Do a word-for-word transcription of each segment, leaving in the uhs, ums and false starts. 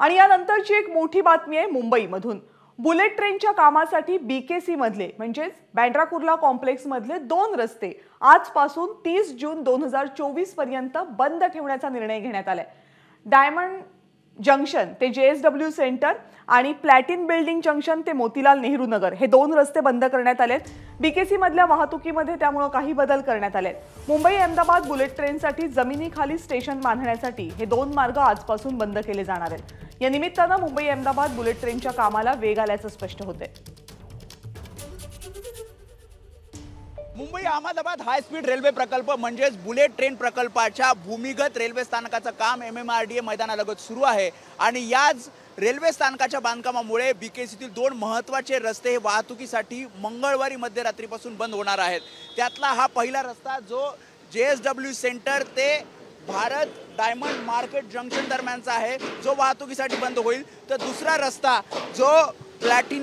आणि यानंतरची एक मोठी बातमी आहे मुंबईमधून। बुलेट ट्रेनच्या कामासाठी बीकेसी मधले म्हणजेच बांद्रा कुर्ला कॉम्प्लेक्स मधले दोन रस्ते आजपासून तीस जून दोन हजार चोवीस पर्यंत बंद ठेवण्याचा निर्णय घेण्यात आलाय। डायमंड जंक्शन ते जेएसडब्ल्यू सेंटर आणि प्लॅटिन बिल्डिंग जंक्शन ते मोतीलाल नेहरू नगर हे दोन रस्ते बंद करण्यात आलेत। बीकेसी मधल्या वाहतुकीमध्ये त्यामुळे काही बदल करण्यात आलेत। मुंबई अहमदाबाद बुलेट ट्रेनसाठी जमिनीखाली स्टेशन बांधण्यासाठी हे दोन मार्ग आजपासून बंद केले जाणार आहेत। या निमित्ताने मुंबई अहमदाबाद बुलेट ट्रेनच्या कामाला वेग आल्याचं स्पष्ट होते। Mumbai Ahmedabad high speed railway प्रकल्प म्हणजे बुलेट ट्रेन प्रकल्पाच्या भूमिगत रेल्वे स्थानकाचं काम M M R D A मैदानालगत सुरू आहे आणि याच रेल्वे स्थानकाच्या बांधकामामुळे बीकेसीतील दोन महत्त्वाचे रस्ते वाहतुकीसाठी मंगळवारी मध्यरात्रीपासून बंद होणार आहेत। त्यातला हा पहिला रस्ता जो जे एस डब्ल्यू सेंटर ते भारत डायमंड मार्केट जंक्शन दरम्यानचा आहे जो वाहतुकीसाठी बंद होईल, तर दुसरा रस्ता जो प्लॅटिन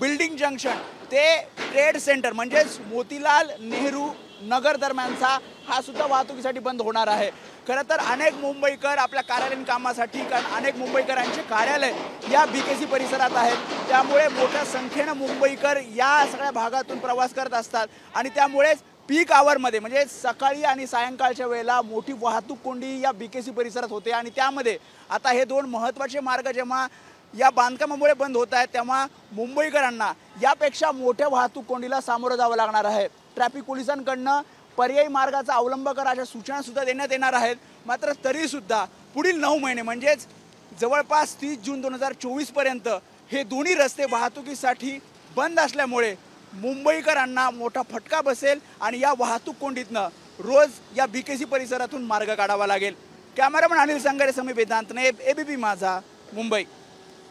बिल्डिंग जंक्शन ते ट्रेड सेंटर म्हणजे मोतीलाल नेहरू नगर दरम्यानचा हा सुद्धा वाहतुकीसाठी बंद होणार आहे। खरं तर अनेक मुंबईकर आपल्या कार्यालयीन कामासाठी कारण अनेक मुंबईकरांचे कार्यालय या बीकेसी परिसरात आहेत, त्यामुळे मोठ्या संख्येने मुंबईकर या सगळ्या भागातून प्रवास करत असतात आणि त्यामुळेच पीक आवरमध्ये म्हणजे सकाळी आणि सायंकाळच्या वेळेला मोठी वाहतूक कोंडी या बीकेसी परिसरात होते आणि त्यामध्ये आता हे दोन महत्त्वाचे मार्ग जेव्हा या बांधकामामुळे बंद होत आहेत तेव्हा मुंबईकरांना यापेक्षा मोठ्या वाहतूक कोंडीला सामोरं जावं लागणार आहे। ट्रॅफिक पोलिसांकडनं पर्यायी मार्गाचा अवलंब करा अशा सूचना सुद्धा देण्यात येणार आहेत। मात्र तरी सुद्धा पुढील नऊ महिने म्हणजेच जवळपास तीस जून दोन हजार चोवीस पर्यंत हे दोन्ही रस्ते वाहतुकीसाठी बंद असल्यामुळे मुंबईकरांना मोठा फटका बसेल आणि या वाहतूक कोंडीतनं रोज या बीकेसी परिसरातून मार्ग काढावा लागेल। कॅमेरामन अनिल संघारे समीप वेदांतने ए बी पी माझा मुंबई।